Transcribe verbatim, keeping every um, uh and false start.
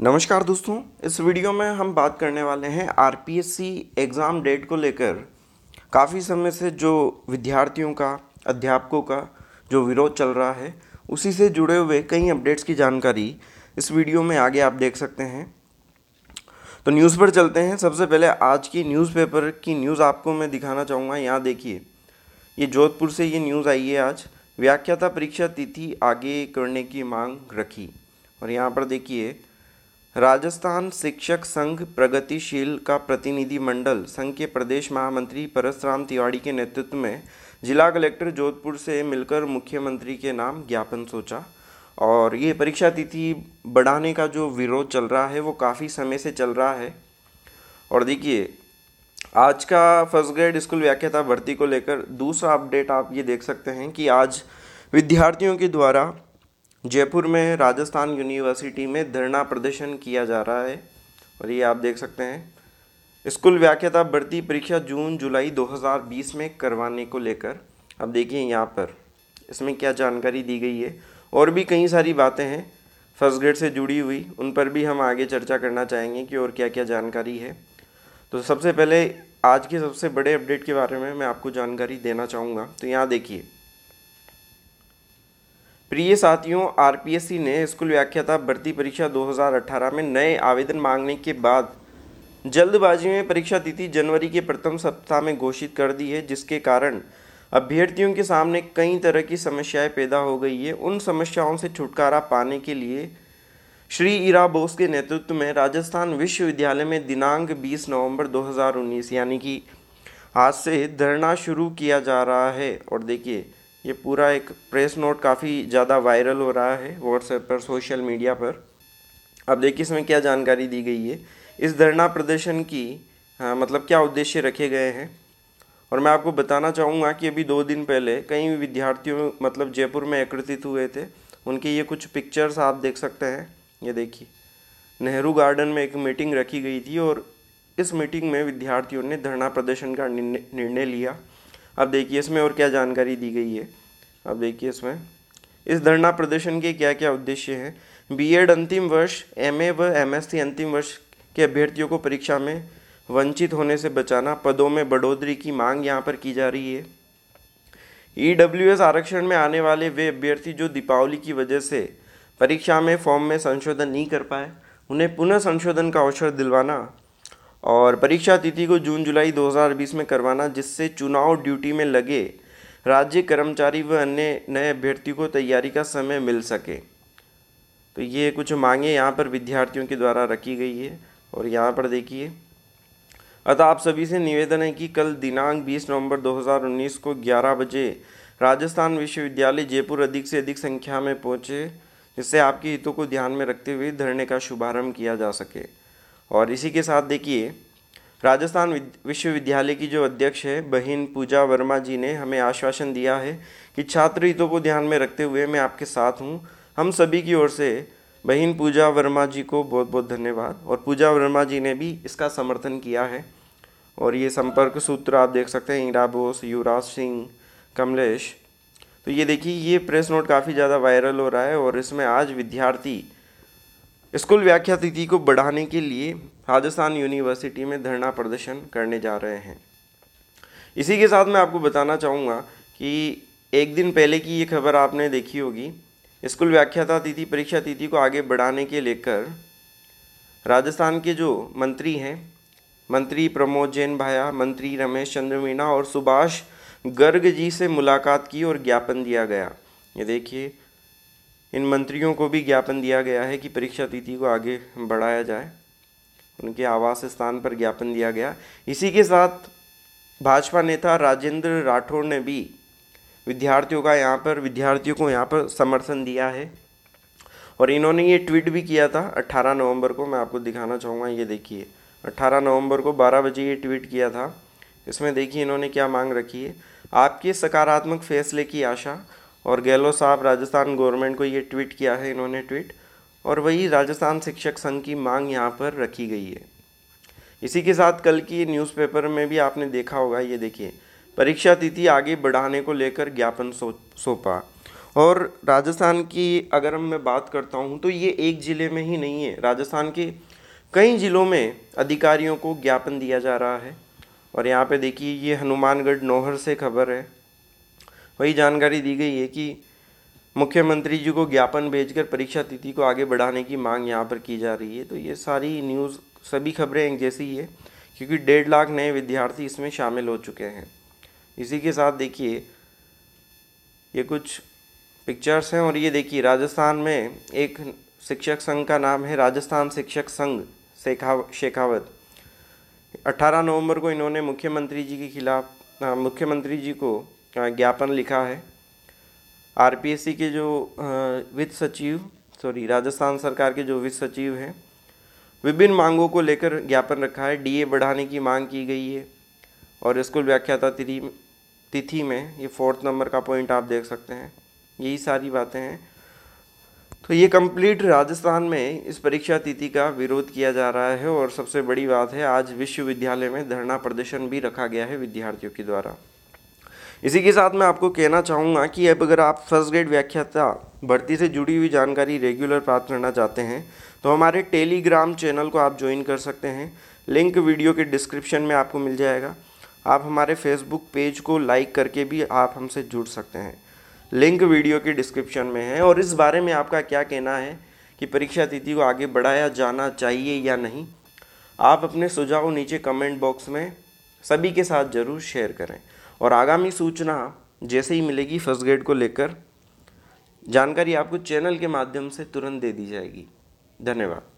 नमस्कार दोस्तों, इस वीडियो में हम बात करने वाले हैं आरपीएससी एग्ज़ाम डेट को लेकर। काफ़ी समय से जो विद्यार्थियों का, अध्यापकों का जो विरोध चल रहा है, उसी से जुड़े हुए कई अपडेट्स की जानकारी इस वीडियो में आगे आप देख सकते हैं। तो न्यूज़ पर चलते हैं। सबसे पहले आज की न्यूज़पेपर की न्यूज़ आपको मैं दिखाना चाहूँगा। यहाँ देखिए, ये जोधपुर से ये न्यूज़ आई है। आज व्याख्याता परीक्षा तिथि आगे करने की मांग रखी। और यहाँ पर देखिए, राजस्थान शिक्षक संघ प्रगतिशील का प्रतिनिधि मंडल संघ के प्रदेश महामंत्री परसराम तिवाड़ी के नेतृत्व में जिला कलेक्टर जोधपुर से मिलकर मुख्यमंत्री के नाम ज्ञापन सोचा। और ये परीक्षा तिथि बढ़ाने का जो विरोध चल रहा है वो काफ़ी समय से चल रहा है। और देखिए, आज का फर्स्ट ग्रेड स्कूल व्याख्याता भर्ती को लेकर दूसरा अपडेट आप ये देख सकते हैं कि आज विद्यार्थियों के द्वारा जयपुर में राजस्थान यूनिवर्सिटी में धरना प्रदर्शन किया जा रहा है। और ये आप देख सकते हैं, स्कूल व्याख्याता भर्ती परीक्षा जून जुलाई दो हज़ार बीस में करवाने को लेकर। अब देखिए यहाँ पर इसमें क्या जानकारी दी गई है, और भी कई सारी बातें हैं फर्स्ट ग्रेड से जुड़ी हुई, उन पर भी हम आगे चर्चा करना चाहेंगे कि और क्या क्या जानकारी है। तो सबसे पहले आज के सबसे बड़े अपडेट के बारे में मैं आपको जानकारी देना चाहूँगा। तो यहाँ देखिए, प्रिय साथियों, आरपीएससी ने स्कूल व्याख्याता भर्ती परीक्षा दो हज़ार अठारह में नए आवेदन मांगने के बाद जल्दबाजी में परीक्षा तिथि जनवरी के प्रथम सप्ताह में घोषित कर दी है, जिसके कारण अभ्यर्थियों के सामने कई तरह की समस्याएं पैदा हो गई है। उन समस्याओं से छुटकारा पाने के लिए श्री ईरा बोस के नेतृत्व में राजस्थान विश्वविद्यालय में दिनांक बीस नवम्बर दो हज़ार उन्नीस यानी कि आज से धरना शुरू किया जा रहा है। और देखिए, ये पूरा एक प्रेस नोट काफ़ी ज़्यादा वायरल हो रहा है व्हाट्सएप पर, सोशल मीडिया पर। अब देखिए इसमें क्या जानकारी दी गई है, इस धरना प्रदर्शन की आ, मतलब क्या उद्देश्य रखे गए हैं। और मैं आपको बताना चाहूँगा कि अभी दो दिन पहले कई विद्यार्थियों मतलब जयपुर में एकत्रित हुए थे। उनके ये कुछ पिक्चर्स आप देख सकते हैं। ये देखिए, नेहरू गार्डन में एक मीटिंग रखी गई थी और इस मीटिंग में विद्यार्थियों ने धरना प्रदर्शन का निर्णय लिया। अब देखिए इसमें और क्या जानकारी दी गई है। अब देखिए इसमें इस धरना प्रदर्शन के क्या क्या उद्देश्य हैं। बीएड अंतिम वर्ष, एमए व एमएससी अंतिम वर्ष के अभ्यर्थियों को परीक्षा में वंचित होने से बचाना, पदों में बढ़ोतरी की मांग यहाँ पर की जा रही है। ईडब्ल्यूएस आरक्षण में आने वाले वे अभ्यर्थी जो दीपावली की वजह से परीक्षा में फॉर्म में संशोधन नहीं कर पाए, उन्हें पुनः संशोधन का अवसर दिलवाना। और परीक्षा तिथि को जून जुलाई दो हज़ार बीस में करवाना, जिससे चुनाव ड्यूटी में लगे राज्य कर्मचारी व अन्य नए अभ्यर्थियों को तैयारी का समय मिल सके। तो ये कुछ मांगे यहाँ पर विद्यार्थियों के द्वारा रखी गई है। और यहाँ पर देखिए, अतः आप सभी से निवेदन है कि कल दिनांक बीस नवंबर दो हज़ार उन्नीस को ग्यारह बजे राजस्थान विश्वविद्यालय जयपुर अधिक से अधिक संख्या में पहुँचे, जिससे आपके हितों को ध्यान में रखते हुए धरने का शुभारम्भ किया जा सके। और इसी के साथ देखिए, राजस्थान विश्वविद्यालय की जो अध्यक्ष है बहन पूजा वर्मा जी ने हमें आश्वासन दिया है कि छात्र हितों को ध्यान में रखते हुए मैं आपके साथ हूँ। हम सभी की ओर से बहन पूजा वर्मा जी को बहुत बहुत धन्यवाद। और पूजा वर्मा जी ने भी इसका समर्थन किया है। और ये संपर्क सूत्र आप देख सकते हैं, ईरा बोस, युवराज सिंह, कमलेश। तो ये देखिए, ये प्रेस नोट काफ़ी ज़्यादा वायरल हो रहा है। और इसमें आज विद्यार्थी स्कूल व्याख्या तिथि को बढ़ाने के लिए राजस्थान यूनिवर्सिटी में धरना प्रदर्शन करने जा रहे हैं। इसी के साथ मैं आपको बताना चाहूँगा कि एक दिन पहले की ये खबर आपने देखी होगी, स्कूल व्याख्याता तिथि परीक्षा तिथि को आगे बढ़ाने के लेकर राजस्थान के जो मंत्री हैं, मंत्री प्रमोद जैन भाया, मंत्री रमेश चंद्र मीणा और सुभाष गर्ग जी से मुलाकात की और ज्ञापन दिया गया। ये देखिए, इन मंत्रियों को भी ज्ञापन दिया गया है कि परीक्षा तिथि को आगे बढ़ाया जाए। उनके आवास स्थान पर ज्ञापन दिया गया। इसी के साथ भाजपा नेता राजेंद्र राठौड़ ने भी विद्यार्थियों का यहाँ पर विद्यार्थियों को यहाँ पर समर्थन दिया है। और इन्होंने ये ट्वीट भी किया था अठारह नवंबर को। मैं आपको दिखाना चाहूँगा, ये देखिए अठारह नवंबर को बारह बजे ये ट्वीट किया था। इसमें देखिए इन्होंने क्या मांग रखी है, आपके सकारात्मक फैसले की आशा। और गहलोत साहब राजस्थान गवर्नमेंट को ये ट्वीट किया है इन्होंने ट्वीट। और वही राजस्थान शिक्षक संघ की मांग यहाँ पर रखी गई है। इसी के साथ कल की न्यूज़पेपर में भी आपने देखा होगा, ये देखिए परीक्षा तिथि आगे बढ़ाने को लेकर ज्ञापन सौंपा। और राजस्थान की अगर मैं बात करता हूँ तो ये एक ज़िले में ही नहीं है, राजस्थान के कई ज़िलों में अधिकारियों को ज्ञापन दिया जा रहा है। और यहाँ पे देखिए ये हनुमानगढ़ नौहर से खबर है, वही जानकारी दी गई है कि मुख्यमंत्री जी को ज्ञापन भेजकर परीक्षा तिथि को आगे बढ़ाने की मांग यहाँ पर की जा रही है। तो ये सारी न्यूज़ सभी खबरें एक जैसी ही है, क्योंकि डेढ़ लाख नए विद्यार्थी इसमें शामिल हो चुके हैं। इसी के साथ देखिए ये कुछ पिक्चर्स हैं, और ये देखिए राजस्थान में एक शिक्षक संघ का नाम है राजस्थान शिक्षक संघ शेखावत। अठारह नवंबर को इन्होंने मुख्यमंत्री जी के खिलाफ मुख्यमंत्री जी को ज्ञापन लिखा है। आरपीएससी के जो वित्त सचिव सॉरी राजस्थान सरकार के जो वित्त सचिव हैं, विभिन्न मांगों को लेकर ज्ञापन रखा है। डीए बढ़ाने की मांग की गई है, और स्कूल व्याख्याता तिथि में ये फोर्थ नंबर का पॉइंट आप देख सकते हैं। यही सारी बातें हैं। तो ये कंप्लीट राजस्थान में इस परीक्षा तिथि का विरोध किया जा रहा है। और सबसे बड़ी बात है, आज विश्वविद्यालय में धरना प्रदर्शन भी रखा गया है विद्यार्थियों के द्वारा। इसी के साथ मैं आपको कहना चाहूँगा कि अब अगर आप फर्स्ट ग्रेड व्याख्याता भर्ती से जुड़ी हुई जानकारी रेगुलर प्राप्त करना चाहते हैं तो हमारे टेलीग्राम चैनल को आप ज्वाइन कर सकते हैं, लिंक वीडियो के डिस्क्रिप्शन में आपको मिल जाएगा। आप हमारे फेसबुक पेज को लाइक करके भी आप हमसे जुड़ सकते हैं, लिंक वीडियो के डिस्क्रिप्शन में है। और इस बारे में आपका क्या कहना है कि परीक्षा तिथि को आगे बढ़ाया जाना चाहिए या नहीं, आप अपने सुझाव नीचे कमेंट बॉक्स में सभी के साथ ज़रूर शेयर करें। और आगामी सूचना जैसे ही मिलेगी फर्स्ट ग्रेड को लेकर, जानकारी आपको चैनल के माध्यम से तुरंत दे दी जाएगी। धन्यवाद।